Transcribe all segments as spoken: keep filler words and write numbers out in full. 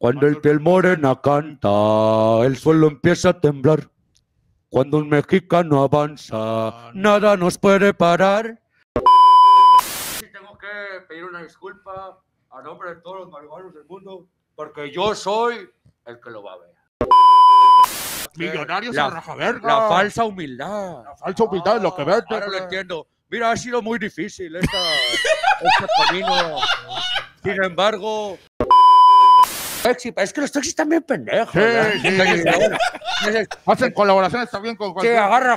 Cuando el piel morena canta, el suelo empieza a temblar. Cuando un mexicano avanza, nada nos puede parar. Sí, tengo que pedir una disculpa a nombre de todos los marihuanos del mundo, porque yo soy el que lo va a ver. Millonarios a rajaverga. La falsa humildad. La falsa humildad ah, es lo que verte. Ahora lo entiendo. Mira, ha sido muy difícil esta, este camino. Sin embargo... Es que los Tuexi están bien pendejos. Sí, sí, sí. Hacen colaboraciones también con cualquier... Que agarra...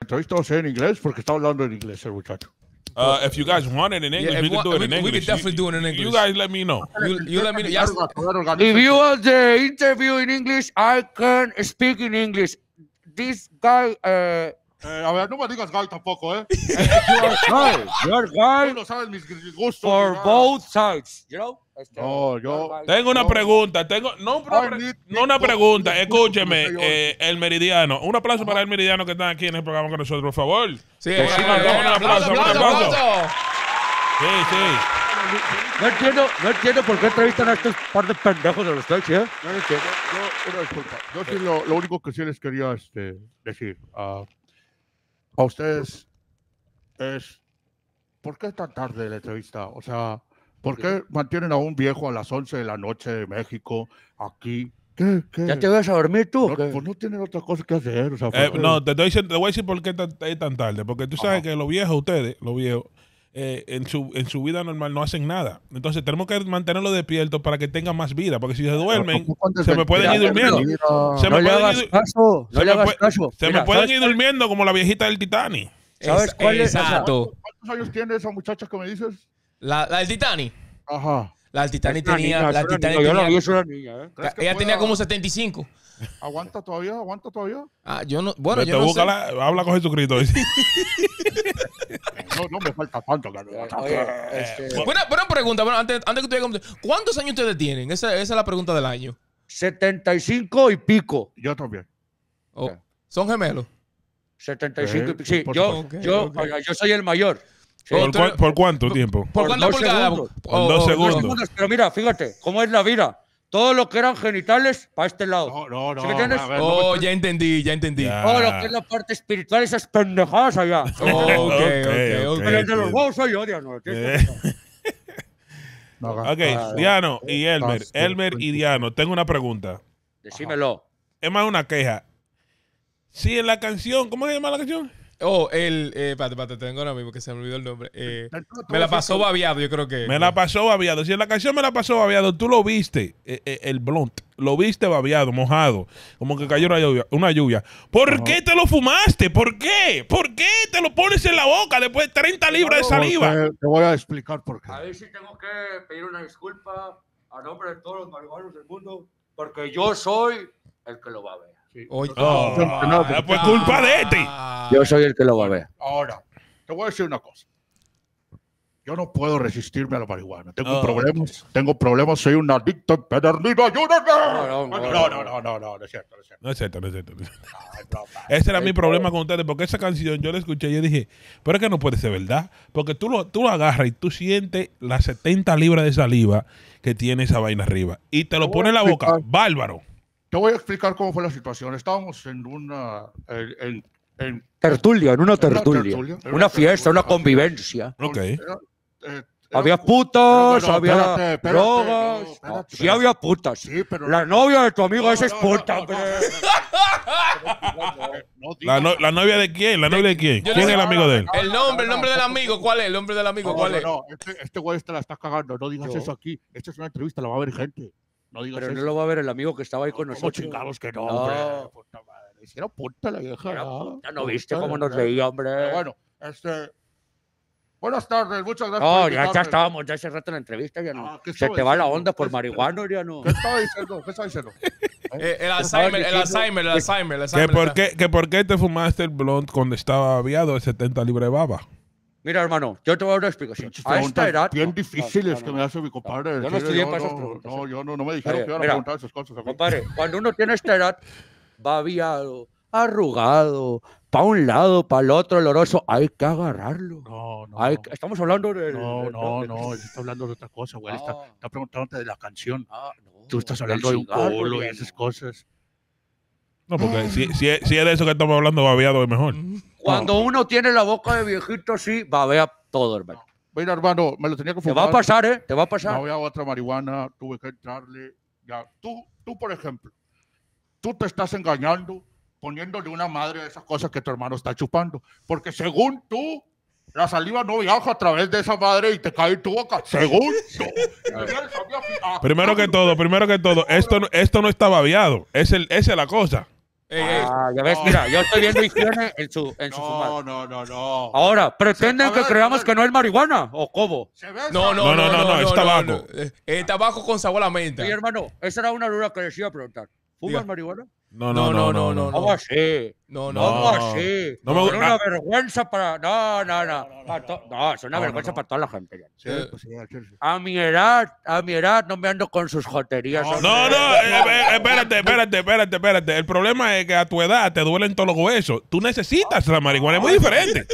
Entrevistas en inglés porque está hablando en inglés el muchacho. Uh, if you guys want it in English, yeah, we can do it in we, English. We can definitely do it in English. You guys let me know. You, you let me know. If you want the interview in English, I can speak in English. This guy... Uh, eh, a ver, no me digas guy tampoco, eh. You are guy. No sabes mis gustos. For both sides, you know? No, yo... Tengo una pregunta. Tengo, no, pre no una pregunta. Escúcheme, eh, el Meridiano. Un aplauso para el Meridiano que está aquí en el programa con nosotros, por favor. Sí, eh, sí, un aplauso, un aplauso. Sí, sí. No entiendo, no entiendo por qué entrevistan a estos par de pendejos de los Tuexi, ¿eh? No entiendo. Yo, una disculpa. Yo sí lo, lo único que sí les quería este, decir uh, a ustedes es... ¿Por qué tan tarde la entrevista? O sea... ¿Por qué mantienen a un viejo a las once de la noche de México aquí? ¿Qué? ¿Qué? ¿Ya te vas a dormir tú? No, pues no tienen otra cosa que hacer. O sea, eh, no, te, doy, te voy a decir por qué tan, tan tarde. Porque tú sabes Ajá. que los viejos, ustedes, los viejos, eh, en, su, en su vida normal no hacen nada. Entonces tenemos que mantenerlos despiertos para que tengan más vida. Porque si se duermen, se me pueden ir durmiendo. Se me pueden ir durmiendo como la viejita del Titanic. ¿Sabes cuál es? Exacto. ¿Cuántos años tiene esa muchacha que me dices? La, la del Titanic. Ajá. La del Titanic tenía... Niña, la Titanic niña, tenía yo la vi, es una niña, ¿eh? Ella pueda... tenía como setenta y cinco. ¿Aguanta todavía? ¿Aguanta todavía? Ah, yo no... Bueno, Vete, yo no sé. La, habla con Jesucristo. no, no me falta tanto, claro. Oye, este... bueno, buena pregunta. Bueno, antes, antes que te diga... ¿Cuántos años ustedes tienen? Esa, esa es la pregunta del año. setenta y cinco y pico. Yo también. Oh, okay. ¿Son gemelos? setenta y cinco eh, y pico. Sí, yo, okay, yo, okay. yo soy el mayor. Sí, ¿Por, entonces, cu ¿Por cuánto tiempo? ¿Por, ¿por cuántas pulgadas? Por oh, dos segundos. segundos. Pero mira, fíjate, cómo es la vida. Todo lo que eran genitales, para este lado. No, no, no. ¿Sí me tienes? Ver, oh, no me... ya entendí, ya entendí. Ya. Todo lo que es la parte espiritual, esas pendejadas allá. Oh, ok, ok, ok. Pero el de los huevos soy yo, Diano. Ok, Diano y Elmer. Elmer y Diano, tengo una pregunta. Decímelo. Es más una queja. Sí, en la canción, ¿cómo se llama la canción? Oh, el... Eh, pate, pate, tengo ahora mismo que se me olvidó el nombre. Eh, me la pasó babeado, yo creo que... Me la pasó babeado. Si en la canción me la pasó babeado, tú lo viste, eh, eh, el blunt. Lo viste babeado, mojado. Como que cayó una lluvia. Una lluvia. ¿Por Ajá. qué te lo fumaste? ¿Por qué? ¿Por qué te lo pones en la boca después de treinta libras de saliva? Te, te voy a explicar por qué. A ver si tengo que pedir una disculpa a nombre de todos los marihuanos del mundo, porque yo soy el que lo va a ver. Oye, oh, oh, no, no, pues culpa de ti. Yo soy el que lo va a ver. Ahora, te voy a decir una cosa. Yo no puedo resistirme a la marihuana. Tengo oh, problemas, okay. tengo problemas, soy un adicto empedernido. ¡Ayúdame! No, no, no, no, no, no, no, no, no es cierto, no es cierto. No es cierto, no es cierto. No es cierto. Ay, no, Ese era mi problema con ustedes, porque esa canción yo la escuché y yo dije, pero es que no puede ser verdad, porque tú lo, tú lo agarras y tú sientes las setenta libras de saliva que tiene esa vaina arriba y te lo pones en la boca. Bárbaro. Te voy a explicar cómo fue la situación. Estábamos en una... En, en, en, tertulia, en una tertulia. Una, tertulia, una, una fiesta, tertulia, una convivencia. Ok. Era, eh, era, había putas, pero, pero, había espérate, espérate, drogas. No, espérate, no, sí había putas. Sí, pero... La novia de tu amigo no, esa es no, puta. No, no, no, no, la, no, ¿La novia de quién? ¿La novia de quién? ¿Quién es el amigo de él? El nombre, el nombre del amigo. ¿Cuál es? El nombre del amigo, ¿cuál es? No, este güey te la está cagando. No digas eso aquí. Esta es una entrevista, la va a ver gente. No pero eso. No lo va a ver el amigo que estaba ahí no, con nosotros. Chingados que no, no. hombre. Puta madre. Hicieron puta la vieja. Ya no, no viste puta, cómo nos veía, hombre. Pero bueno, este... Buenas tardes, muchas gracias. No, por ya, ya estábamos ya hace rato en la entrevista, ya no. Ah, se sabes? te va la onda por marihuano, ya no. ¿Qué estaba diciendo? ¿Qué estaba diciendo? ¿Eh? El Alzheimer, el Alzheimer, el Alzheimer. El Alzheimer ¿Que, por qué, ¿Que por qué te fumaste el blunt cuando estaba aviado de setenta libras de baba? Mira, hermano, yo te voy a dar una explicación. A esta edad... Bien difíciles que me hace mi compadre. Yo no estudié para esas preguntas. No, yo no me dijeron que iban a preguntar esas cosas. Compadre, cuando uno tiene esta edad, babiado, arrugado, para un lado, para el otro, oloroso, hay que agarrarlo. No, no. Hay que... Estamos hablando de... No, de, no, de... no, está hablando de otra cosa, güey. Ah. Está, está preguntándote de la canción. Ah, no. Tú estás hablando de un pueblo y esas cosas. No, porque ah. si, si, si es de eso que estamos hablando, babeado es mejor. Cuando no. uno tiene la boca de viejito, sí, babea todo, hermano. Mira, hermano, me lo tenía que fumar. Te va a pasar, ¿eh? Te va a pasar. No había otra marihuana, tuve que entrarle. Ya. Tú, tú, por ejemplo, tú te estás engañando poniéndole una madre a esas cosas que tu hermano está chupando. Porque según tú, la saliva no viaja a través de esa madre y te cae en tu boca. Según tú. Primero que todo, primero que todo, esto, esto no está babeado. Es el, esa es la cosa. Ey, ey. Ah, ya ves, no. Mira, yo estoy viendo higiene en su, en no, su fumar. No, no, no. Ahora, ¿pretenden que creamos que no es marihuana o cómo? No, no, no, no, no, no, es tabaco. No, no. Eh, tabaco con sabor a menta. Sí, hermano, esa era una duda que les iba a preguntar. ¿Fumas marihuana? No, no, no, no, no. ¿Cómo así? No, no. ¿Cómo así? No, no, no. Es una vergüenza para... No, no, no. No, es una vergüenza para toda la gente. Sí, pues, sí, sí, sí. A mi edad, a mi edad no me ando con sus joterías. No, no, no, eh, espérate, espérate, espérate, espérate. El problema es que a tu edad te duelen todos los huesos. Tú necesitas la marihuana. Es muy diferente.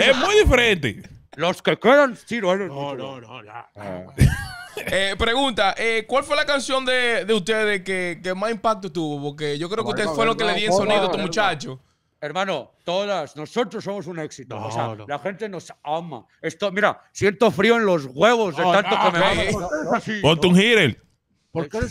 Es muy diferente. Los que quedan, sí, no, no, no, no, ya. Eh, pregunta, eh, ¿cuál fue la canción de, de ustedes que, que más impacto tuvo? Porque yo creo que ustedes fueron los que le dieron sonido a estos muchachos. Hermano, todas, nosotros somos un éxito. No, o sea, no. La gente nos ama. Esto, mira, siento frío en los huevos de no, tanto no, que me okay. aman. No, no, sí, ponte no. un heater.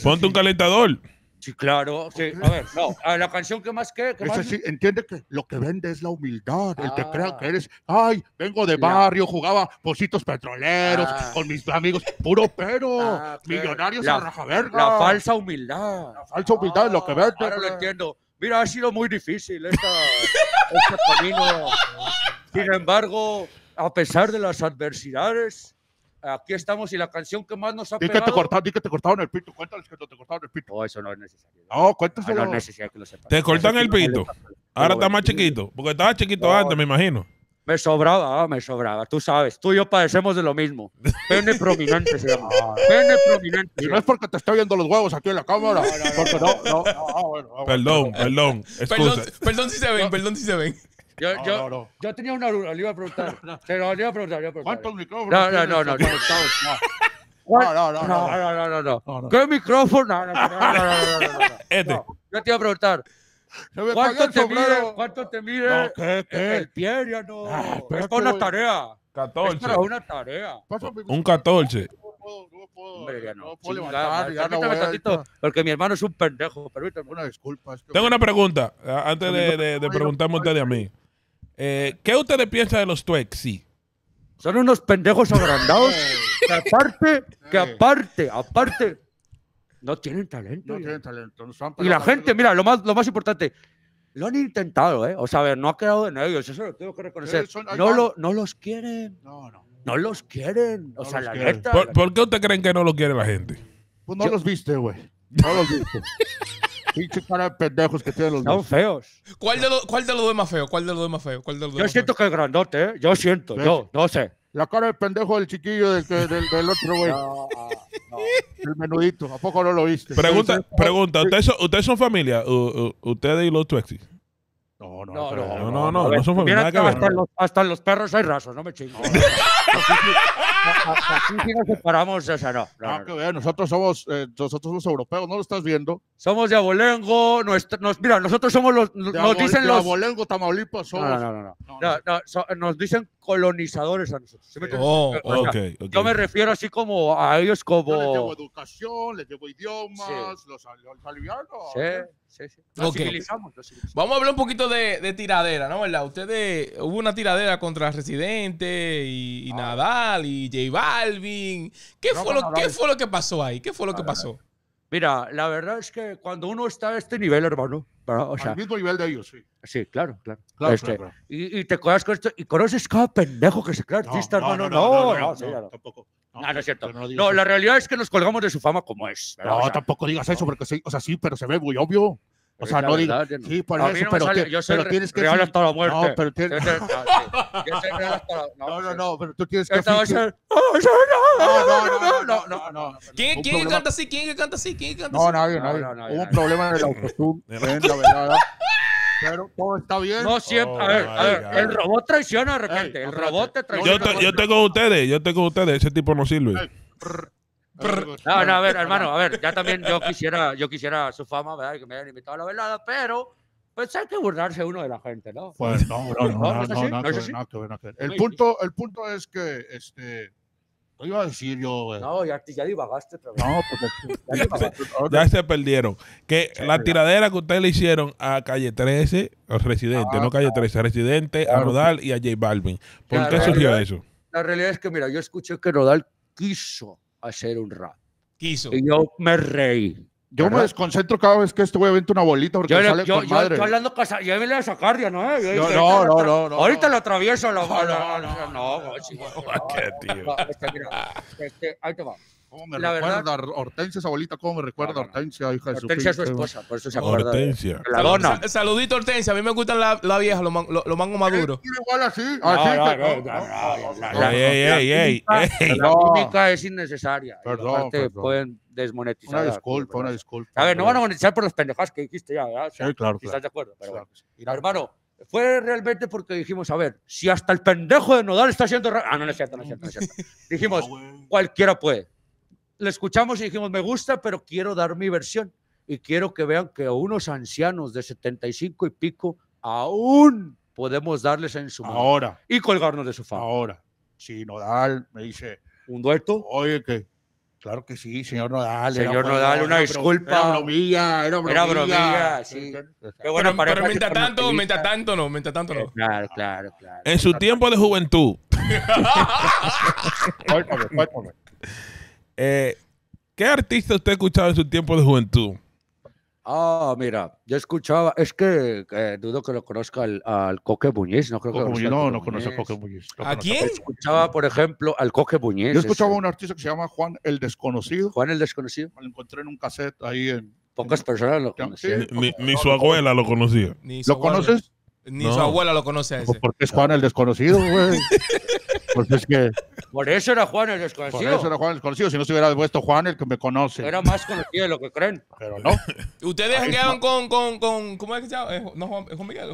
Ponte un calentador. Sí, claro. Sí. A ver, no. A la canción que más que... que más... Sí, entiende que lo que vende es la humildad. Ah. El que crea que eres... Ay, vengo de barrio, jugaba pocitos petroleros ah. con mis amigos. Puro pero. Ah, millonarios la, a rajaverga. La falsa humildad. La falsa humildad ah, es lo que vende. Ahora lo entiendo. Mira, ha sido muy difícil esta, este camino. Sin embargo, a pesar de las adversidades... Aquí estamos y la canción que más nos ha pegado... Dí que te cortaron, dí que te cortaron el pito. Cuéntales que no te cortaron el pito. No, eso no es necesario. No, cuéntaselo. No es necesario que lo sepas. Te cortan el pito. Ahora está más chiquito. Porque estaba chiquito no, antes, me imagino. Me sobraba, me sobraba. Tú sabes, tú y yo padecemos de lo mismo. Pene prominente se llama. Pene prominente. Y no es porque te estoy viendo los huevos aquí en la cámara. No, no, no. Perdón, perdón. Perdón si se ven, perdón si se ven. Yo, no, yo, no, no. yo tenía una duda, le iba a preguntar. Se lo iba a preguntar. ¿Cuántos micrófonos? No, no, no, no. No, no, no, no, no, no. ¿Qué micrófono? No, no, no, no. Este. Yo te iba a preguntar. ¿Cuánto te mide? ¿Cuánto te mide? El pie, ya no. Es para una tarea. catorce. Es para una tarea. Un catorce. No, no puedo. Hombre, ya no. No puedo levantar, ya no voy a... Porque mi hermano es un pendejo. Permítame una disculpa. Tengo una pregunta. Antes de preguntarme a ustedes a mí. Eh, ¿Qué ustedes piensan de los Tuexi? Son unos pendejos agrandados que aparte, que aparte, aparte, no tienen talento. No tienen talento. No son y la gente, mira, lo más, lo más importante, lo han intentado, ¿eh? O sea, a ver, no ha quedado en ellos, eso lo tengo que reconocer. No, lo, no los quieren. No, no. No los quieren. O sea, la neta. ¿Por, ¿Por qué ustedes creen que no lo quiere la gente? Pues no Yo, los viste, güey. No los viste. Pinche cara de pendejos que tienen los dos. Son feos. ¿Cuál de los lo dos es más feo? ¿Cuál de los dos es más feo? ¿Cuál de los yo siento que es grandote, ¿eh? Yo siento, ¿ves? yo, no sé. La cara de pendejo del chiquillo del, del, del otro güey. No, no. El menudito, ¿a poco no lo viste? Pregunta, sí, pregunta. Sí. ¿Ustedes son, ¿ustedes son familia? U, u, ¿Ustedes y los Tuexi? No, no, no, no, no, no, no, no, no son familia. Hasta, hasta, los, hasta los perros hay rasos, no me chingo. Así que nos separamos, o sea, no. no, ah, no, no. Ver, nosotros somos eh, nosotros somos europeos, ¿no lo estás viendo? Somos de Abolengo, nuestra, nos, mira, nosotros somos los, nos Abol dicen los... De Abolengo, Tamaulipas, somos... No, no, no, no. no, no, no so, nos dicen colonizadores a nosotros. ¿Sí me oh, o sea, okay, okay. Yo me refiero así como a ellos como... Yo les llevo educación, les llevo idiomas, sí. los, los alivianos. Sí, okay. sí, sí. Los okay. civilizamos, los civilizamos. Vamos a hablar un poquito de, de tiradera, ¿no? ¿Verdad? Ustedes... Hubo una tiradera contra Residente y, y ah. Nadal y... J Balvin. ¿Qué, no, fue lo, no, ¿Qué fue lo que pasó ahí? ¿Qué fue lo que pasó? Mira, la verdad es que cuando uno está a este nivel, hermano, o sea, al mismo nivel de ellos, sí. Sí, claro, claro. claro, este, claro, claro. Y, y te conoces con esto, y conoces cada pendejo que se crea artista, no, hermano. No, no, no, no, no, no, no, sí, no, no. tampoco. No, no, no es cierto. No, no, la realidad es que nos colgamos de su fama como es. No, o sea, tampoco digas eso, porque sí, o sea, sí, pero se ve muy obvio. O sea, no digo. Sí, por eso, pero, sale, que, yo pero tienes que. Real hasta la muerte. No, pero tienes. No, sí. Yo soy real hasta la. No, no, no, no, pero tú tienes que. Ser... No, no, no, no, no, no. ¿Quién, quién problema... canta así? ¿Quién canta así? ¿Quién canta así? No, nadie, nadie. No, no, no, no, hubo un problema en el autostúm. Pero todo está bien. No siempre. Oh, a ver, a ver. El robot traiciona de repente. Ey, el robot te traiciona. Yo, te, yo tengo ustedes. Yo tengo ustedes. Ese tipo no sirve. Ey, prr, prr. No, no, a ver, hermano. A ver, ya también yo quisiera, yo quisiera su fama, ¿verdad? Que me hayan invitado a la velada, pero pues hay que burlarse uno de la gente, ¿no? Pues no, no, no, no, no. El punto, el punto es que, este... Lo iba a decir yo. Eh. No, ya, ya divagaste. Pero... No, porque ya, divagaste. Ya se perdieron. Que sí, la tiradera que ustedes le hicieron a Calle trece, a Residente, ah, no Calle trece, a Residente, claro, a Nodal y a J Balvin. ¿Por la qué realidad, surgió eso? La realidad es que, mira, yo escuché que Nodal quiso hacer un rap. Quiso. Y yo me reí. Yo ¿verdad? Me desconcentro cada vez que este güey vende una bolita porque yo, sale yo, con yo, madre. Yo hablando casa, yo me la voy a sacar, ya no, eh. Yo, no, no, no, no. Ahorita no, lo atravieso. Lo, no, no, no, no, no, sí, no, no. Qué tío. No, este, mira, este, ahí te va. ¿Cómo me la recuerda verdad, Hortensia, esa bolita? ¿Cómo me recuerda no, no, no. Hortensia, hija de su Hortensia es su esposa, por eso se acuerda. Hortensia. La dona. Saludito, Hortensia. A mí me gustan la, la vieja, los lo, lo mangos maduros. Igual así. Así. Ey, ey, ey. La única es innecesaria. Perdón, pueden desmonetizar. Una disculpa, una disculpa. A ver, no van a monetizar por los pendejadas que dijiste ya, ¿verdad? O sea, sí, claro, si claro. ¿Estás de acuerdo? Pero claro. Bueno. Mira, hermano, fue realmente porque dijimos, a ver, si hasta el pendejo de Nodal está haciendo... Ah, no, no es cierto, no es cierto, no es cierto. Dijimos, cualquiera puede. Le escuchamos y dijimos, me gusta, pero quiero dar mi versión. Y quiero que vean que a unos ancianos de setenta y cinco y pico aún podemos darles en su mano. Ahora. Y colgarnos de su fama. Ahora. Si Nodal me dice... ¿Un dueto? Oye, que... Claro que sí, señor Nodal. Señor Nodal, una disculpa. Era bromilla, era bromilla. Era bromilla, sí. Qué buena pareja. Pero mientras tanto, mientras tanto no, mientras tanto no. Claro, claro, claro. En su tiempo de juventud. Cuéntame, cuéntame. Eh, ¿Qué artista usted escuchaba en su tiempo de juventud? Ah, oh, mira, yo escuchaba, es que eh, dudo que lo conozca al, al Coque Muñiz, no creo Coque que Muñiz, no, no conozco a Coque Muñiz. No ¿A quién? Escuchaba, por ejemplo, al Coque Muñiz. Yo escuchaba a un artista que se llama Juan el Desconocido. Juan el Desconocido. Me lo encontré en un cassette ahí en... Pocas en, personas lo conocían. Sí, ni, ni su abuela lo conocía. ¿Lo conoces? Ni no. Su abuela lo conoce a ese. Porque es Juan el Desconocido, güey. Pues es que... Por eso era Juan el Desconocido. Por eso era Juan el Desconocido. Si no se hubiera puesto Juan el que me conoce. Era más conocido de lo que creen. Pero no. Ustedes jangueaban con, con, con... ¿Cómo es que se llama? Eh, no, Juan, Juan Miguel.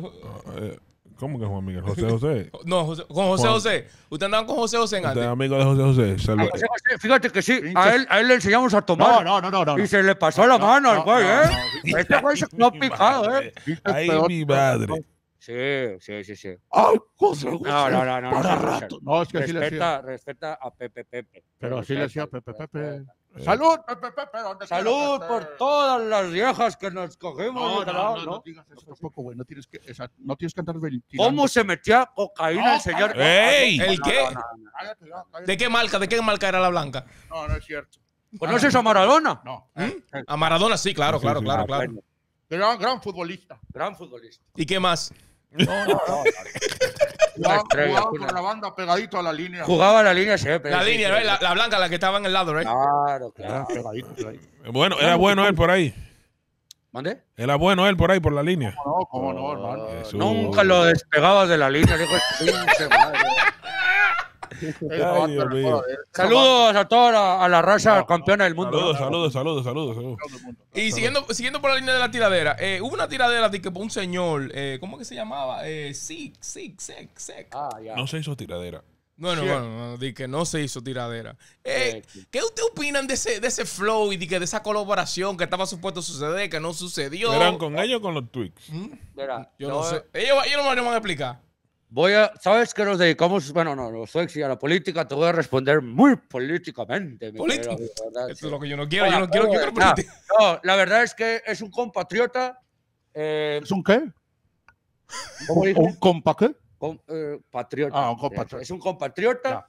Eh, ¿Cómo que Juan Miguel? José José. No, José, con José Juan. José. Ustedes andaban con José José en antes. Usted amigo de José José. Saludos. José José, fíjate que sí. A él, a él le enseñamos a tomar. No, no, no, no. no. Y se le pasó la no, mano al güey, no, ¿eh? No, no. Este güey se quedó picado, ¿eh? Ahí mi madre. Sí, sí, sí, sí. ¡Ay, cosa, cosa! No, no, no, no. Para no, rato. No, es que respeta, así le hacía. Respeta a Pepe Pepe. Pero así le decía Pepe Pepe. ¡Salud, Pepe Pepe! ¿Dónde ¡Salud por Pepe? Todas las viejas que nos cogimos! No, no, no, no, no digas eso tampoco, güey. No tienes que, esa, no tienes que andar ventilando. ¿Cómo se metía cocaína no, el señor? ¡Ey! ¿El qué? No, no, no. Cállate, no, cállate. ¿De qué marca? ¿De qué marca era la blanca? No, no es cierto. ¿Conoces a Maradona? No. ¿Eh? A Maradona sí, claro, sí, claro, sí, claro, claro. Gran, gran futbolista. Gran futbolista. ¿Y qué más? No, no, no. no. Jugaba, jugaba con la banda pegadito a la línea. Jugaba a la línea siempre. La línea, ¿no? La, la blanca, la que estaba en el lado, ¿eh? Claro, claro. Pegadito, pegadito. Bueno, era bueno él por ahí. ¿Mandé? Era bueno él por ahí, por la línea. No, cómo no, hermano. Oh, nunca lo despegabas de la línea. Dijo, Dios, saludos a toda la, a la raza no, no, campeona del mundo. Saludos, saludos, saludos, saludos, saludos. Y siguiendo, siguiendo por la línea de la tiradera, eh, hubo una tiradera de que un señor, eh, ¿cómo que se llamaba? Eh, Sick, Sick, Sick, Sick. Ah, ya. No se hizo tiradera. Bueno, sí. Bueno, de que no se hizo tiradera. Eh, ¿Qué ustedes opinan de ese, de ese flow y de, que de esa colaboración que estaba supuesto suceder, que no sucedió? ¿Eran con ellos o con los Twix? ¿Mm? Verá, yo no, no sé. Ellos, ellos no me van a explicar. Voy a, ¿sabes que nos dedicamos? Bueno, no, los Tuexi a la política, te voy a responder muy políticamente. Política. Esto sí. Es lo que yo no quiero, bueno, yo no quiero, quiero nah, no, la verdad es que es un compatriota. Eh, ¿Es un qué? ¿Cómo dices? ¿Un compa qué? Con, eh, patriota. Ah, un compatriota. Es un compatriota. Nah.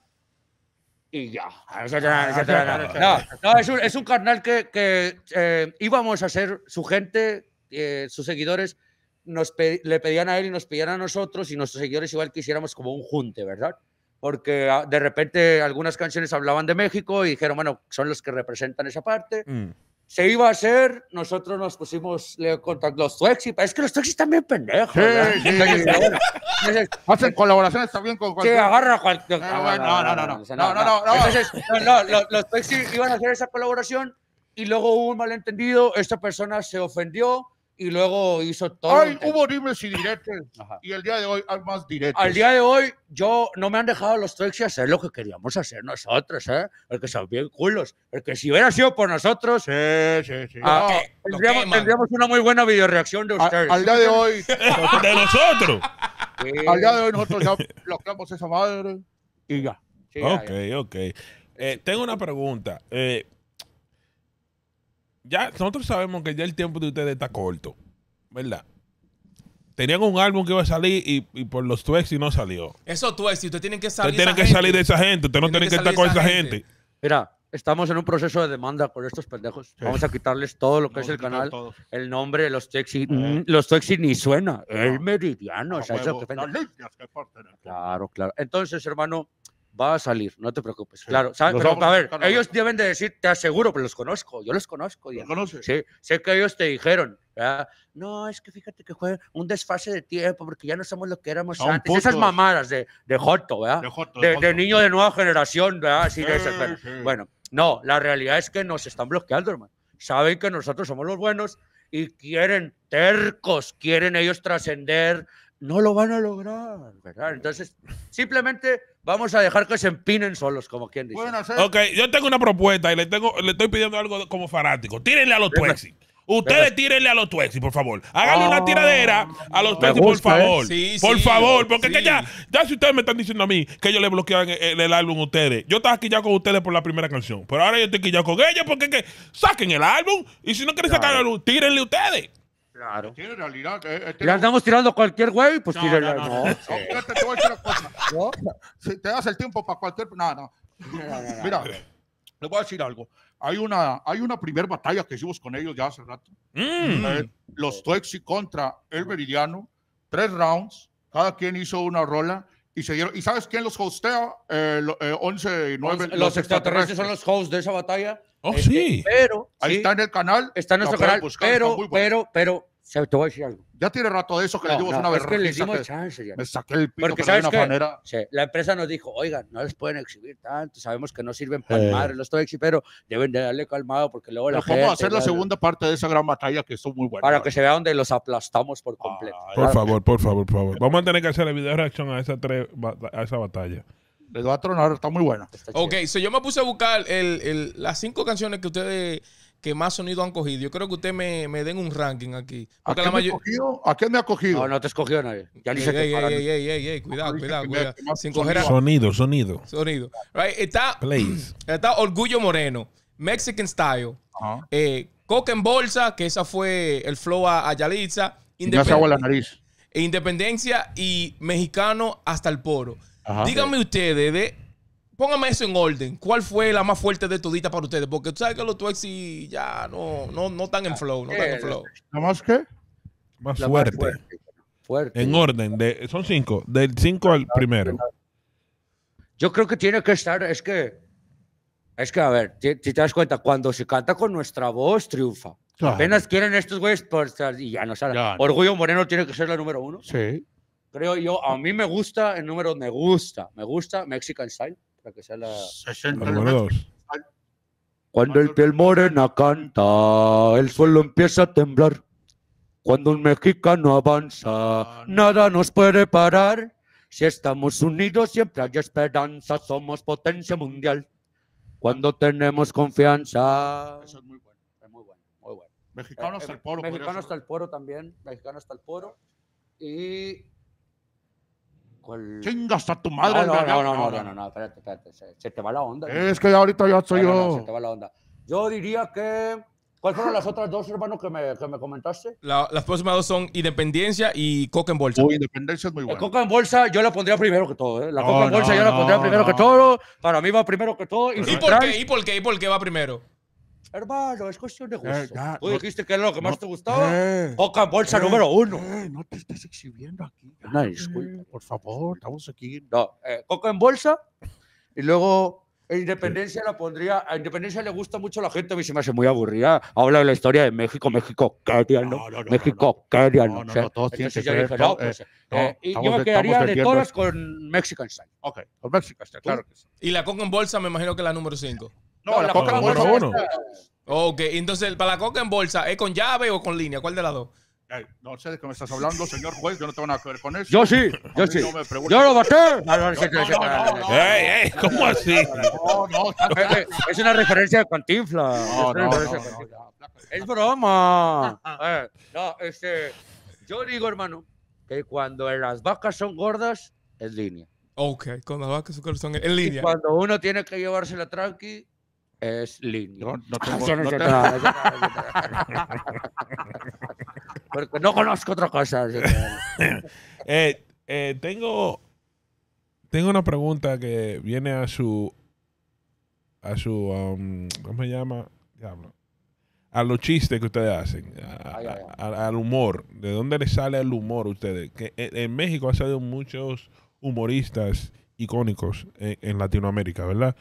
Y ya. No, no, es un, es un carnal que, que eh, íbamos a ser su gente, eh, sus seguidores. Nos pe le pedían a él y nos pedían a nosotros y nuestros seguidores igual que hiciéramos como un junte, ¿verdad? Porque de repente algunas canciones hablaban de México y dijeron, bueno, son los que representan esa parte. Mm. se iba a hacer, nosotros nos pusimos, le contactamos los Tuexi, es que los Tuexi están bien pendejos. Sí, sí, sí. Hacen colaboraciones también con cualquier... Sí, agarra cualquier... No, no, no, no, no, no, no, no. Entonces, no, no, los Tuexi iban a hacer esa colaboración y luego hubo un malentendido, esta persona se ofendió y luego hizo todo. Ay, hubo dimes y diretes, y el día de hoy hay más diretes. Al día de hoy, yo, no me han dejado los Tuexi hacer lo que queríamos hacer nosotros, ¿eh? Porque son bien culos. Porque si hubiera sido por nosotros, sí, sí, sí. Ah, eh, tendríamos, tendríamos una muy buena videoreacción de ustedes. A, al día de hoy... de nosotros. Sí. Al día de hoy nosotros ya bloqueamos esa madre y ya. Sí, ok, ya, ya. ok. Eh, tengo una pregunta. Eh, ya nosotros sabemos que ya el tiempo de ustedes está corto, ¿verdad? Tenían un álbum que iba a salir y, y por los Tuexi no salió. Eso Tuexi, ustedes tienen que salir. Ustedes tienen que gente. salir de esa gente, ustedes no tienen que, que estar con esa gente. gente. Mira, estamos en un proceso de demanda con estos pendejos. Sí. Vamos a quitarles todo lo que no, es el canal, todos. el nombre, los Tuexi. Eh. Los Tuexi ni suena. No. El Meridiano. No, o sea, huevo, eso que que claro, claro. Entonces, hermano, va a salir, no te preocupes. Sí. Claro, ¿sabes? Pero, vamos, a ver, claro, ellos deben de decir, te aseguro, pero los conozco, yo los conozco. ¿Los conoces? Sí, sé que ellos te dijeron, ¿verdad? No, es que fíjate que fue un desfase de tiempo porque ya no somos lo que éramos antes. Puto. Esas mamadas de, de Joto, ¿verdad? De, Joto, de, de, Joto. de niño de nueva generación, ¿verdad? Así sí, de ese, pero, sí. Bueno, no, la realidad es que nos están bloqueando, hermano. Saben que nosotros somos los buenos y quieren tercos, quieren ellos trascender. No lo van a lograr, ¿verdad? Entonces, simplemente vamos a dejar que se empinen solos, como quien dice. Bueno, ok, yo tengo una propuesta y le, tengo, le estoy pidiendo algo como fanático. Tírenle a los Tuexi. Ustedes ¿verdad? tírenle a los Tuexi, por favor. Háganle oh, una tiradera a los Tuexi, por favor. Sí, por sí, favor, porque sí. que ya, ya si ustedes me están diciendo a mí que yo le bloqueaban el, el álbum a ustedes, yo estaba aquí ya con ustedes por la primera canción, pero ahora yo estoy aquí ya con ellos porque es que saquen el álbum y si no quieren claro. sacar el álbum, tírenle ustedes. Claro. Tiene realidad. Eh, eh, ya andamos tirando cualquier güey, pues no, tírenle. No, no, no. Sí. no te, te voy a decir una cosa. ¿No? Si te das el tiempo para cualquier... No, no. Mira, le voy a decir algo. Hay una, hay una primera batalla que hicimos con ellos ya hace rato. Mm. Eh, los Tuexi contra el Meridiano. Tres rounds. Cada quien hizo una rola. Y, se dieron, ¿y sabes quién los hostea? Eh, eh, once y nueve. Los, los extraterrestres son los hosts de esa batalla. Oh, este, sí. Pero, Ahí sí. está en el canal. Está en nuestro canal. Buscar, pero, bueno. pero, pero... Te voy a decir algo. Ya tiene rato de eso que no, le dimos no, una vez. Es que le dimos que chance. Ya. Me saqué el pito. Porque sabes que manera... sí, la empresa nos dijo, oigan, no les pueden exhibir tanto. Sabemos que no sirven para eh. madre los Tuexi, pero deben de darle calmado porque luego la Nos gente... Vamos a hacer la, la segunda parte de esa gran batalla que estuvo muy buena. Para que se vea donde los aplastamos por completo. Ah, por claro. favor, por favor, por favor. Vamos a tener que hacer la video reacción a esa, tres, a esa batalla. Les va a tronar, está muy buena. Está ok, so yo me puse a buscar el, el, las cinco canciones que ustedes... que más sonido han cogido. Yo creo que usted me, me den un ranking aquí. ¿A quién, la mayor... cogido? ¿A quién me ha cogido? No, no te escogió nadie. Ya ni ey, se ey, ey, ey, ey, ey, cuidado, cuidado, cuidado. Sin coger a... Sonido, sonido. Sonido. Right. Está, está Orgullo Moreno, Mexican Style, uh -huh. eh, Coca en Bolsa, que esa fue el flow a Yalitza. Independ... Ya se hago la nariz. Independencia y Mexicano hasta el Poro. Ajá, Díganme sí. ustedes de... Póngame eso en orden. ¿Cuál fue la más fuerte de todita para ustedes? Porque tú sabes que los Tuexi ya no, no, no están en flow. No están en flow. ¿La más qué? Más fuerte. Más fuerte. fuerte. En orden. De, son cinco. Del cinco al primero. Yo creo que tiene que estar... Es que, es que a ver, si te das cuenta, cuando se canta con nuestra voz, triunfa. Claro. Apenas quieren estos güeyes y ya no salen. Ya, no. Orgullo Moreno tiene que ser la número uno. Sí. Creo yo. A mí me gusta el número... Me gusta. Me gusta Mexican Style. Para que sea la... sesenta y dos. Cuando el piel morena canta, el suelo empieza a temblar. Cuando un mexicano avanza, nada nos puede parar. Si estamos unidos siempre hay esperanza, somos potencia mundial. Cuando tenemos confianza... Eso es muy bueno, es muy bueno, muy bueno. Mexicano eh, hasta el poro. Mexicano hasta el poro también, mexicano hasta el poro. Y... ¿Cuál? Chingas a tu madre. No, no, no, no, no, no, no, no, espérate, espérate. Se, se te va la onda. Es ¿no? que ahorita ya soy no, yo. No, no, se te va la onda. Yo diría que... ¿Cuáles fueron las otras dos, hermano, que me, que me comentaste? La, las próximas dos son Independencia y Coca en Bolsa. Uy, Independencia es muy buena. La Coca en Bolsa yo la pondría primero que todo, ¿eh? La Coca no, en Bolsa no, yo la pondría no, primero no. que todo. Para mí va primero que todo. ¿Y, ¿Y por qué? ¿Y por qué? ¿Y por qué va primero? Hermano, es cuestión de gusto. Eh, ya, Tú no, dijiste que era lo que más no, te gustaba. Eh, Coca en Bolsa eh, número uno. Eh, no te estás exhibiendo aquí. Una disculpa, por favor, estamos aquí. No, eh, Coca en Bolsa y luego Independencia la pondría. A Independencia le gusta mucho a la gente, a mí se me hace muy aburrida. Habla de la historia de México, México, ¿qué diablo? No, no, no, México, no, no, ¿qué diablo? No, no, no, todos tienen que ser. Yo me quedaría de todas con Mexican Style. Ok, con Mexican Style, claro que sí. Y la coca en bolsa, me imagino que es la número cinco. No, no, la, la coca en bolsa. Uno. Ok, entonces, para la coca en bolsa, ¿es con llave o con línea? ¿Cuál de las dos? Ay, no sé de qué me estás hablando, señor juez. Yo no tengo nada que ver con eso. Yo sí, yo sí. No me yo lo maté. Ey, ¿cómo así? No, no. Es una referencia de Cantinflas. No, no, no, no, es broma. eh, no, este, yo digo, hermano, que cuando las vacas son gordas, es línea. Ok, cuando las vacas son en línea. Y cuando uno tiene que llevársela tranqui, es línea. No, no tengo, no tengo. Porque no conozco otra cosa. eh, eh, tengo, tengo una pregunta que viene a su, a su, um, ¿cómo se llama? Diablo. A los chistes que ustedes hacen, a, ay, ay, ay. A, a, al humor. ¿De dónde les sale el humor a ustedes? Que en, en México ha salido muchos humoristas icónicos en, en Latinoamérica, ¿verdad?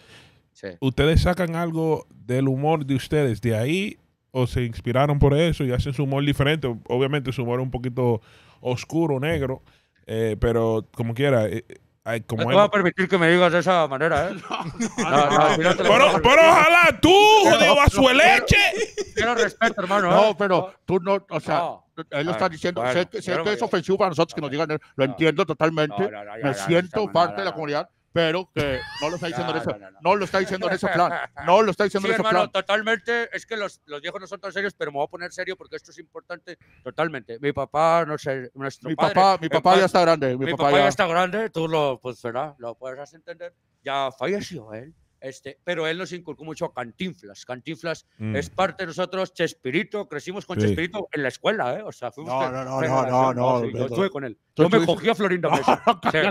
Sí. ¿Ustedes sacan algo del humor de ustedes de ahí? ¿O se inspiraron por eso y hacen su humor diferente? Obviamente su humor es un poquito oscuro, negro, eh, pero como quiera. Eh, eh, como no te voy a permitir que me digas de esa manera, ¿eh? No, no, no, no, no, pero, pero ojalá tú, jodido basueleche. Quiero respeto, hermano. No, pero tú no, o sea, no. Él lo está diciendo. Bueno, sé que, sé que es ofensivo para nosotros que nos digan, lo entiendo totalmente, no, no, no, ya, me ya, siento ya, parte no, no, de la comunidad. Pero que no lo está diciendo no, en ese no, no, no. no lo está diciendo en ese plan. No lo está diciendo sí, en ese hermano, plan. Totalmente. Es que los, los viejos no son tan serios, pero me voy a poner serio porque esto es importante. Totalmente. Mi papá, no sé, nuestro mi padre, papá, mi papá ya está grande. Mi, mi papá, papá ya... ya está grande. Tú lo, pues, ¿verdad? Lo puedes entender. Ya falleció él. Este, pero él nos inculcó mucho a Cantinflas. Cantinflas mm. es parte de nosotros. Chespirito, crecimos con sí. Chespirito en la escuela, ¿eh? O sea, fuimos. No, no, no, no, no, no, no. Yo estuve con él. Yo me cogí a Florinda Meza. Con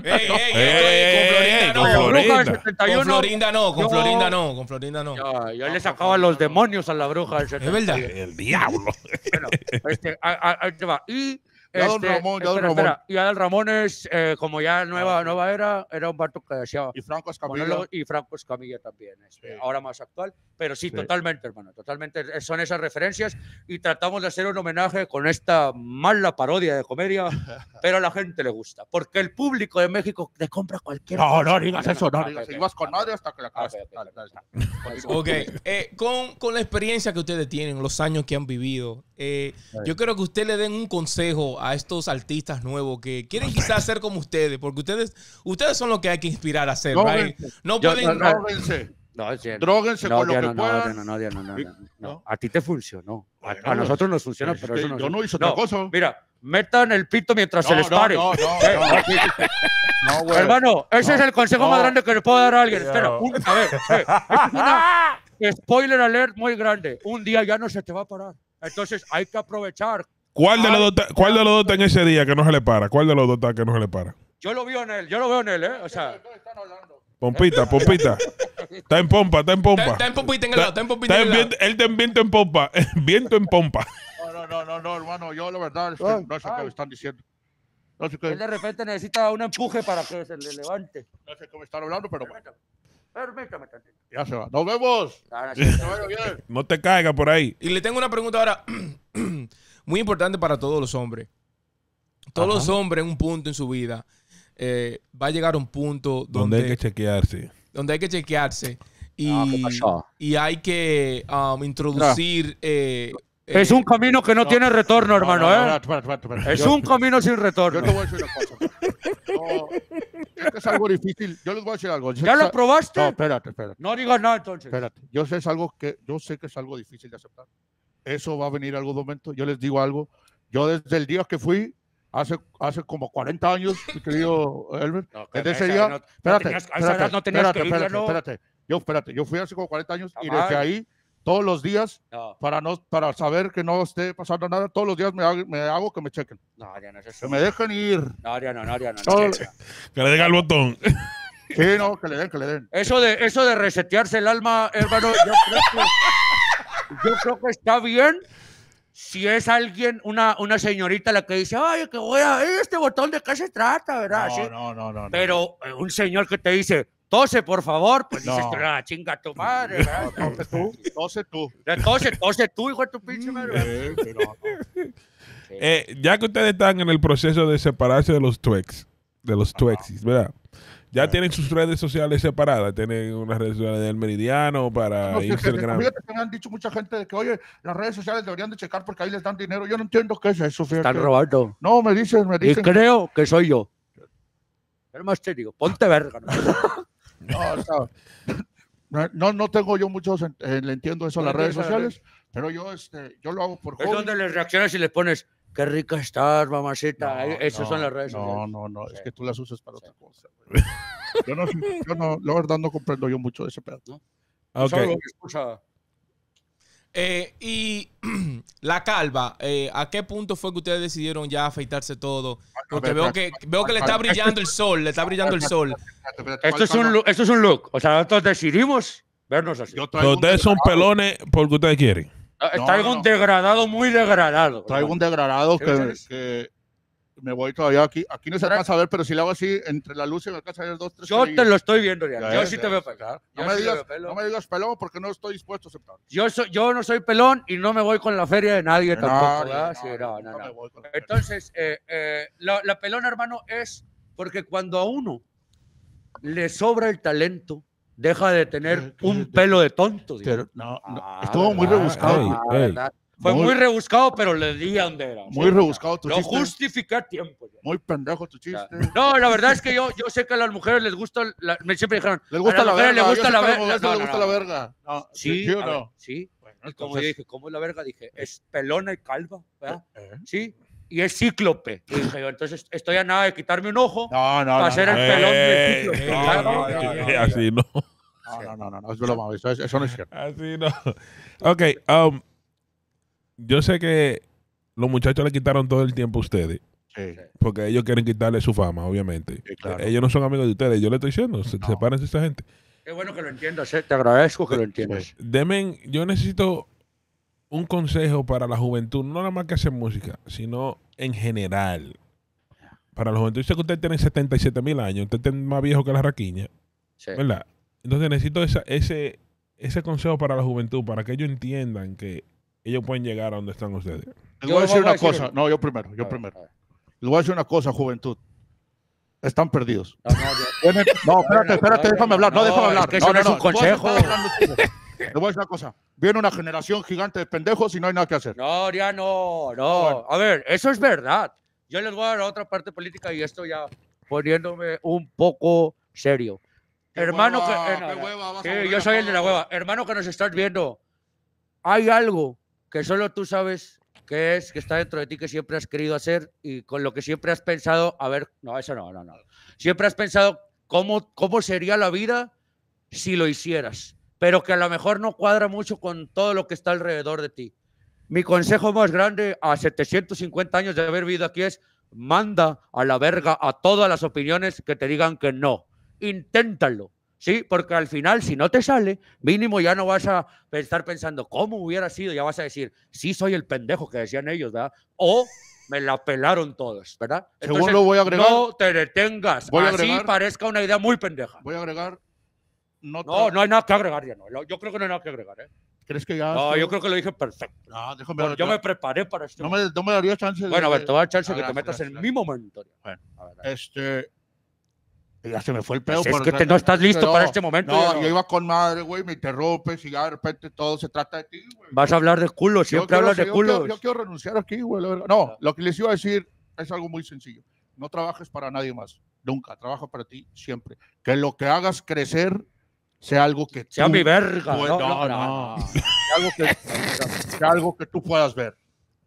Florinda no, con Florinda no, con Florinda no. Yo, yo le sacaba los demonios a la bruja del setenta. Es verdad. El diablo. Bueno, este, ahí te va. Y. Este, ya don Ramón, ya espera, don Ramón. Y Adal Ramón es, eh, como ya nueva, nueva era, era un vato que decía... Y Franco Escamilla. Y Franco Escamilla también, este, sí. Ahora más actual. Pero sí, sí, totalmente, hermano, totalmente. Son esas referencias y tratamos de hacer un homenaje con esta mala parodia de comedia, pero a la gente le gusta. Porque el público de México le compra cualquier... No, no digas eso, no digas eso. Ibas con nadie hasta que la casa. Ok, eh, con, con la experiencia que ustedes tienen, los años que han vivido, eh, yo creo que ustedes le den un consejo a estos artistas nuevos que quieren quizás ser como ustedes, porque ustedes ustedes son los que hay que inspirar a ser, no, right? No yo, pueden... No, dróguense. No, dróguense no, con Diano, lo que no, puedan. No, no, Diano, no, no, no. A ti te funcionó. A, a nosotros nos funciona, pero eso no... Yo no hice otra cosa. Mira, metan el pito mientras no, se les pare. No, no, no, no, no, güey. Hermano, ese no, es el consejo no. más grande que le puedo dar a alguien. Yeah. Espera, un, a ver. Eh, es una spoiler alert muy grande. Un día ya no se te va a parar. Entonces hay que aprovechar. ¿Cuál de, los dos, ¿Cuál de los dos está en ese día que no se le para? ¿Cuál de los dos está que no se le para? Yo lo veo en él, yo lo veo en él, ¿eh? O sea... Pompita, pompita. Está en pompa, está en pompa. Está, está en pompita en el lado, está en pompita está en, en el lado. Él está en viento en pompa, viento en pompa. No, no, no, no, hermano, yo la verdad estoy, no sé qué me están diciendo. No sé qué. Él de repente necesita un empuje para que se le levante. No sé cómo están hablando, pero bueno. Permítame, tantito. Ya se va. ¡Nos vemos! No te caigas por ahí. Y le tengo una pregunta ahora... Muy importante para todos los hombres. Todos Ajá. los hombres en un punto en su vida eh, va a llegar a un punto donde, donde hay que chequearse. Donde hay que chequearse. Y, ah, y hay que um, introducir... No. Eh, es eh, un camino que no, no tiene retorno, hermano. Es un camino sin retorno. Yo te voy a decir una cosa. No, es algo difícil. Yo les voy a decir algo. Yo ¿Ya lo probaste? No, espérate, espérate. No digas nada entonces. Espérate. Yo sé, es algo que, yo sé que es algo difícil de aceptar. Eso va a venir algún momento. Yo les digo algo. Yo desde el día que fui, hace, hace como cuarenta años, mi querido Elmer, no, desde ese día... No, espérate, no tenías, espérate, no tenías espérate, que ir, espérate, no. espérate. Yo, espérate. Yo fui hace como cuarenta años y desde ahí, todos los días, no. Para, no, para saber que no esté pasando nada, todos los días me hago, me hago que me chequen. No, ya no es eso. Que me dejen ir. No, ya no, no, ya no. no, no que le den al botón. Sí, no, que le den, que le den. Eso de, eso de resetearse el alma, hermano, yo creo que... Yo creo que está bien si es alguien, una, una señorita la que dice, ay, que voy a, este botón de qué se trata, ¿verdad? No, ¿sí? no, no, no. Pero eh, un señor que te dice, tose, por favor. Pues no. Dices tú, ah, chinga tu madre, ¿verdad? Tose tú, tose tú. Tose, tose tú, hijo de tu pinche madre. Sí, pero, no. Sí. Eh, ya que ustedes están en el proceso de separarse de los Tuex, de los Tuexis, ¿verdad? Ya sí. Tienen sus redes sociales separadas, tienen unas redes sociales del Meridiano para no, Instagram. Fíjate que me han dicho mucha gente de que, oye, las redes sociales deberían de checar porque ahí les dan dinero. Yo no entiendo qué es eso. Fíjate. Están robando. No, me dicen, me dicen. Y creo que soy yo. Pero más te digo, ponte verga. No, o sea, no, no tengo yo muchos, eh, le entiendo eso a las redes sociales, pero yo, este, yo lo hago por hobby. Es donde les reaccionas y les pones... Qué rica estás, mamacita. No, esas no, son las redes sociales. No, no, no. Sí. Es que tú las usas para sí. otra cosa. Yo no, yo no, la verdad no comprendo yo mucho de ese pedo, ¿no? Okay. Eh, y la calva, eh, ¿a qué punto fue que ustedes decidieron ya afeitarse todo? Porque veo que, veo que le está brillando el sol, le está brillando el sol. Esto es un, esto es un look. O sea, nosotros decidimos vernos así. Ustedes son pelones porque ustedes quieren. No, traigo no, un degradado muy degradado. Traigo un degradado que, que me voy todavía aquí. Aquí no se alcanza a ver, pero si le hago así, entre la luz y me alcanza a ver dos, tres... Yo te lo estoy viendo, Diano. Yo sí te veo pelón. No me digas, no me digas pelón porque no estoy dispuesto a aceptar. Yo, so, yo no soy pelón y no me voy con la feria de nadie no, tampoco. ¿Verdad? No, sí, no, no, no, no. No entonces, eh, eh, la, la pelona, hermano, es porque cuando a uno le sobra el talento, deja de tener un pelo de tonto. Pero, no, no. Ah, estuvo muy rebuscado. Ey, ey. Fue muy, muy rebuscado, pero le di a donde era. Muy rebuscado tu no chiste. No justifica tiempo. Ya. Muy pendejo tu chiste. No, la verdad es que yo, yo sé que a las mujeres les gusta... La, me siempre dijeron... Les gusta a la, la verga. Les gusta la verga. Les gusta, no, no, no. la verga. No, sí, sí, o no. Ver, sí. Bueno, entonces, como yo dije, ¿cómo es la verga? Dije, es pelona y calva, ¿verdad? Eh. Sí. Y es cíclope. Y dije yo, entonces estoy a nada de quitarme un ojo no, no, para hacer no, no, el pelón eh, de cíclope. No, no, no, no, no, así no. No, no, no, no, es broma, eso, eso no es cierto. Así no. Ok, um, yo sé que los muchachos le quitaron todo el tiempo a ustedes. Sí. Porque ellos quieren quitarle su fama, obviamente. Sí, claro. Ellos no son amigos de ustedes, yo le estoy diciendo, no. Sepárense esta gente. Qué bueno que lo entiendas, eh. Te agradezco que lo entiendas. Demen, yo necesito... un consejo para la juventud, no nada más que hacer música, sino en general. Para la juventud, yo sé que ustedes tienen setenta y siete mil años, ustedes tienen más viejo que la raquiña, sí. ¿Verdad? Entonces necesito esa, ese, ese consejo para la juventud, para que ellos entiendan que ellos pueden llegar a donde están ustedes. Les voy a decir una cosa, no, yo primero, yo primero. Les voy a decir una cosa, juventud. Están perdidos. No, no, no espérate, espérate, déjame hablar, no, déjame hablar. Es que eso no es un consejo. Les voy a decir una cosa. Viene una generación gigante de pendejos y no hay nada que hacer. No, ya no, no. Bueno. A ver, eso es verdad. Yo les voy a dar otra parte política y esto ya poniéndome un poco serio. Qué hermano, hueva, que, eh, no, qué hueva, vas sí, a volver, yo soy el de la hueva. Hermano que nos estás viendo, hay algo que solo tú sabes que es, que está dentro de ti, que siempre has querido hacer y con lo que siempre has pensado, a ver, no, eso no, no, no. Siempre has pensado cómo, cómo sería la vida si lo hicieras, pero que a lo mejor no cuadra mucho con todo lo que está alrededor de ti. Mi consejo más grande a setecientos cincuenta años de haber vivido aquí es manda a la verga a todas las opiniones que te digan que no. Inténtalo, ¿sí? Porque al final, si no te sale, mínimo ya no vas a estar pensando cómo hubiera sido, ya vas a decir, sí soy el pendejo que decían ellos, ¿verdad? O... me la pelaron todos, ¿verdad? Entonces, según lo voy a agregar... no te detengas, voy a así agregar, parezca una idea muy pendeja. Voy a agregar... No, no, no hay nada que agregar, ya no. Yo creo que no hay nada que agregar, ¿eh? ¿Crees que ya...? No, estoy... yo creo que lo dije perfecto. No, déjame ver, yo me preparé para esto. No me, no me daría chance de... Bueno, a ver, te voy a dar chance de que te metas en mi momento. Bueno, a ver, a ver. Este... Ya se me fue el pedo. Pues es que te, no estás listo no, para este momento. No, no, yo iba con madre, güey, me interrumpes y ya de repente todo se trata de ti, güey. Vas a hablar de culo, siempre hablas de culo. Yo, yo quiero renunciar aquí, güey. No, lo que les iba a decir es algo muy sencillo. No trabajes para nadie más, nunca. Trabaja para ti, siempre. Que lo que hagas crecer sea algo que sea tú... Sea mi verga. Pues, no, no, no. no. Algo que, sea algo que tú puedas ver.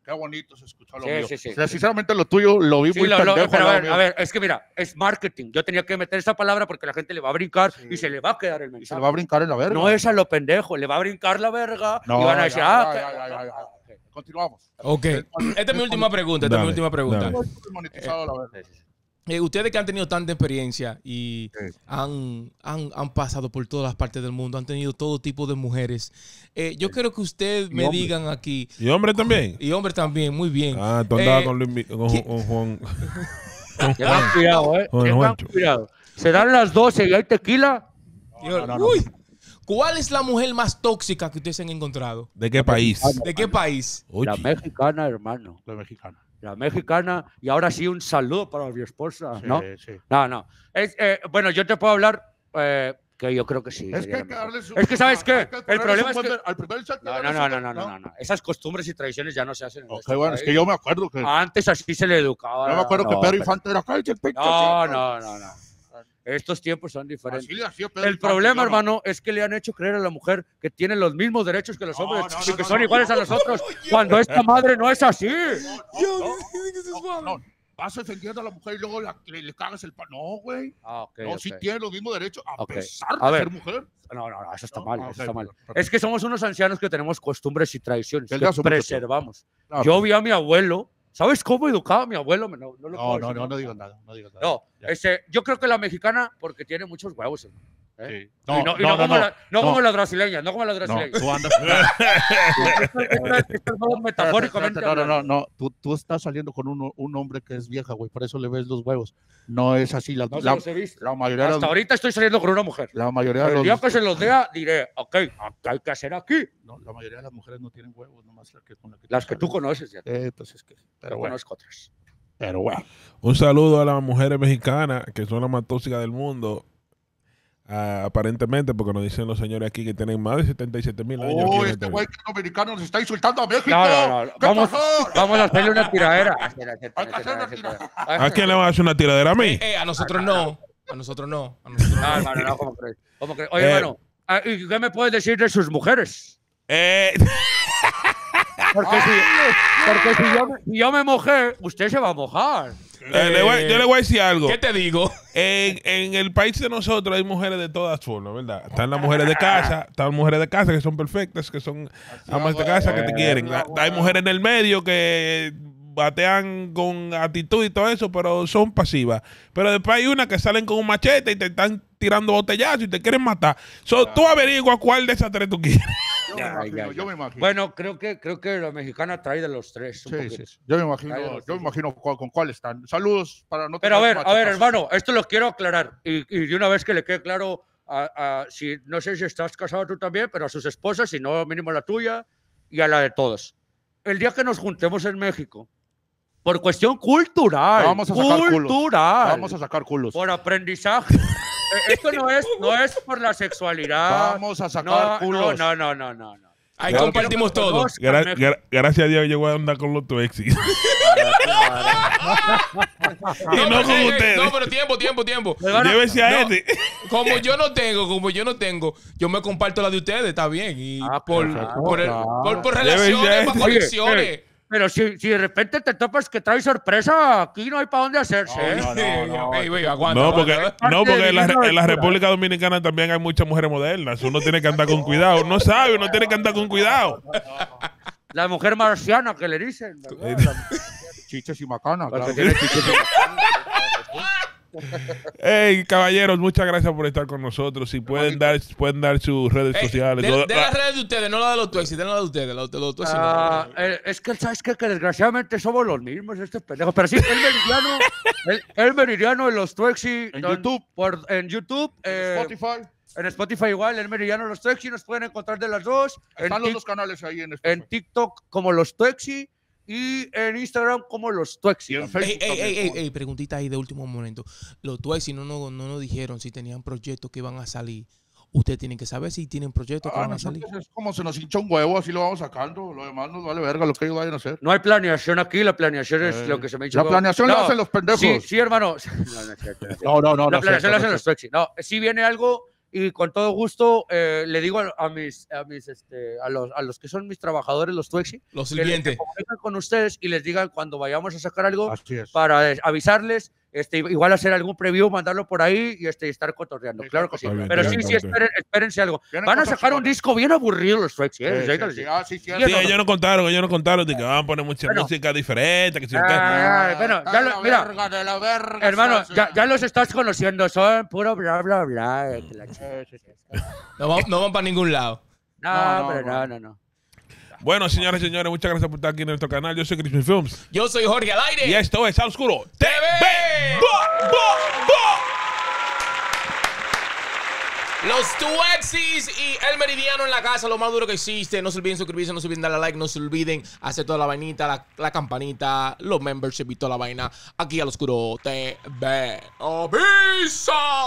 Qué bonito se escuchó lo sí, mío. Sí, sí, o sea, sinceramente lo tuyo lo vi sí, muy lo, pendejo. Pero a, ver, a ver, es que mira, es marketing. Yo tenía que meter esa palabra porque la gente le va a brincar sí. y se le va a quedar el mensaje. Y se le va a brincar en la verga. No es a lo pendejo, le va a brincar la verga no, y van a decir, ya, ah, ya, ya, ya, ya. Okay. Continuamos. Ok, esta es mi última pregunta, esta es mi última pregunta. Eh, eh, ustedes que han tenido tanta experiencia y sí. han, han, han pasado por todas las partes del mundo, han tenido todo tipo de mujeres. Eh, yo sí. quiero que ustedes me hombre. digan aquí. ¿Y hombres también? Y hombres también, muy bien. Ah, tú andabas eh, con, Luis, con, con Juan. Con Juan. Cuidado, eh. Juan, Juan, cuidado. Serán las doce y hay tequila. No, no, no, uy. No. ¿Cuál es la mujer más tóxica que ustedes han encontrado? ¿De qué país? ¿De qué país? La mexicana, hermano. La mexicana. La mexicana. Y ahora sí, un saludo para mi esposa, sí, ¿no? Sí. No, no. Es, eh, bueno, yo te puedo hablar... Eh, que yo creo que sí. Es que, hay que darle su... es que ¿sabes qué? Que el problema es que... Al primer chat no, no, no, no, no, no, no, no. Esas costumbres y tradiciones ya no se hacen. En okay, bueno, país. Es que yo me acuerdo que... Antes así se le educaba. Yo me acuerdo no, que Pedro Infante era... No, no, no, no. Estos tiempos son diferentes. El problema, hermano, es que le han hecho creer a la mujer que tiene los mismos derechos que los hombres y que son iguales a nosotros, cuando esta madre no es así. Vas defendiendo a la mujer y luego la, le, le cagas el pan. No, güey. Ah, okay, no, okay. Sí tiene los mismos derechos a okay. pesar de a ver. ser mujer. No, no, no, eso está no, mal. Okay, eso está mal. Es que somos unos ancianos que tenemos costumbres y tradiciones que preservamos. Claro. Yo vi a mi abuelo. ¿Sabes cómo educaba a mi abuelo? No, no, lo no, no, no, no digo nada. No, digo nada. no ese, yo creo que la mexicana, porque tiene muchos huevos. ¿Eh? Sí. No, y no, y no, no, como no, la, no, no como las brasileñas, no como las brasileñas. No, tú andas... metafóricamente. No, no, no, no. Tú, tú estás saliendo con un, un hombre que es vieja, güey, por eso le ves los huevos. No es así. La, no la, la mayoría Hasta los, ahorita estoy saliendo con una mujer. La mayoría de los... El día que se los vea, diré, ok, ¿qué hay que hacer aquí? No, la mayoría de las mujeres no tienen huevos, nomás la que, con la que las que tú conoces. Ya. Eh, entonces, ¿qué? Pero bueno. Conozco otras. Pero bueno. Un saludo a las mujeres mexicanas, que son las más tóxicas del mundo. Uh, aparentemente, porque nos dicen los señores aquí que tienen más de setenta y siete mil años. Oh, este güey que es dominicano nos está insultando a México. No, no, no. Vamos, vamos a hacerle una tiradera. ¿A quién le van a hacer una tiradera? ¿A mí? Eh, eh, a nosotros no. A nosotros no. A nosotros no. No, no, no, ¿cómo crees? ¿Cómo crees? Oye, hermano, eh, ¿qué me puedes decir de sus mujeres? Eh... Porque, si, porque si, yo, si yo me mojé, usted se va a mojar. Eh, le voy, yo le voy a decir algo. ¿Qué te digo? En, en el país de nosotros hay mujeres de todas formas, ¿verdad? Están las mujeres de casa, están mujeres de casa que son perfectas, que son amas de casa, que te quieren. Hay mujeres en el medio que batean con actitud y todo eso, pero son pasivas. Pero después hay unas que salen con un machete y te están tirando botellazos y te quieren matar. So, tú averigua cuál de esas tres tú quieres. Yo me, ya, imagino, ya, ya. yo me imagino. Bueno, creo que, creo que la mexicana trae de los tres. Un sí, sí, sí. Yo me imagino, yo me imagino cuál, con cuál están. Saludos para no Pero a ver, a ver, hermano, esto lo quiero aclarar. Y, y de una vez que le quede claro, a, a, si, no sé si estás casado tú también, pero a sus esposas, si no, mínimo la tuya y a la de todos. El día que nos juntemos en México, por cuestión cultural, vamos a sacar cultural, culos. Vamos a sacar culos. Por aprendizaje. Esto no es, no es por la sexualidad. Vamos a sacar no, culos. No, no, no, no, no. Ahí claro, compartimos no todo. Gra gra gracias a Dios yo voy a andar con los Tuexi. Y no, no con eh, ustedes. No, pero tiempo, tiempo, tiempo. Llévese a no, este. Como yo no tengo, como yo no tengo, yo me comparto la de ustedes, está bien. Y ah, por, claro. por, el, por, por relaciones, por conexiones. Pero si, si de repente te topas que trae sorpresa, aquí no hay para dónde hacerse. No, ¿eh? no, no, no. Ey, wey, aguanta, no, porque, aguanta. No, porque en la, en la República Dominicana también hay muchas mujeres modernas. Uno tiene que andar con cuidado. No sabe, uno tiene que andar con cuidado. La mujer marciana que le dicen. Chiches y macanas. Claro. Hey, caballeros, muchas gracias por estar con nosotros. Si pueden dar, pueden dar sus redes hey, sociales. De, de las redes de ustedes, no la de los Tuexi, de la de ustedes. La de los Tuexi, uh, no. eh, es que sabes que, que desgraciadamente somos los mismos, estos pendejos. Pero sí, el Meridiano, el, el Meridiano de los Tuexi en don, YouTube, por, en YouTube, eh, Spotify. En Spotify igual, el Meridiano los Tuexi nos pueden encontrar de las dos. Están los dos canales ahí en Spotify. En TikTok como los Tuexi. Y en Instagram como los Tuexi. Ey, ey, ey, ey, ey, preguntita ahí de último momento. Los Tuexi no nos no, no dijeron si tenían proyectos que van a salir. Ustedes tienen que saber si tienen proyectos que ah, van a salir. Es como se nos hincha un huevo, así lo vamos sacando. Lo demás nos vale verga lo que ellos vayan a hacer. No hay planeación aquí, la planeación eh. es lo que se me hincha. La planeación no, la hacen los pendejos. Sí, sí, hermano. No, no, no. La planeación la hacen los Tuexi. No, si viene algo... Y con todo gusto eh, le digo a, a mis, a, mis este, a, los, a los que son mis trabajadores, los Tuexi, los sirvientes, que comunican con ustedes y les digan cuando vayamos a sacar algo para avisarles, este, igual hacer algún preview, mandarlo por ahí y este, estar cotorreando. Sí, claro que sí. Bien, pero bien, sí, bien, sí, esperen, espérense algo. Van a sacar un disco bien aburrido los Tuexi. ¿Eh? Sí, sí, sí. Ah, sí, sí, sí, sí, ellos no contaron, ellos no contaron de que van a poner mucha bueno, música diferente. Que si ah, bueno, ya lo, mira, verga, verga, hermano, ya, ya los estás conociendo, son puro bla, bla, bla. Eh, no, van, no van para ningún lado. No, no, no pero no, no, no. Bueno, señores y señores, muchas gracias por estar aquí en nuestro canal. Yo soy Chris Films. Yo soy Jorge Al Aire. Y esto es Al Oscuro T V. ¡Bo, bo, bo! Los Tuexis y el Meridiano en la casa, lo más duro que existe. No se olviden suscribirse, no se olviden darle like, no se olviden hacer toda la vainita, la, la campanita, los membership y toda la vaina aquí al Oscuro T V. ¡Avisa!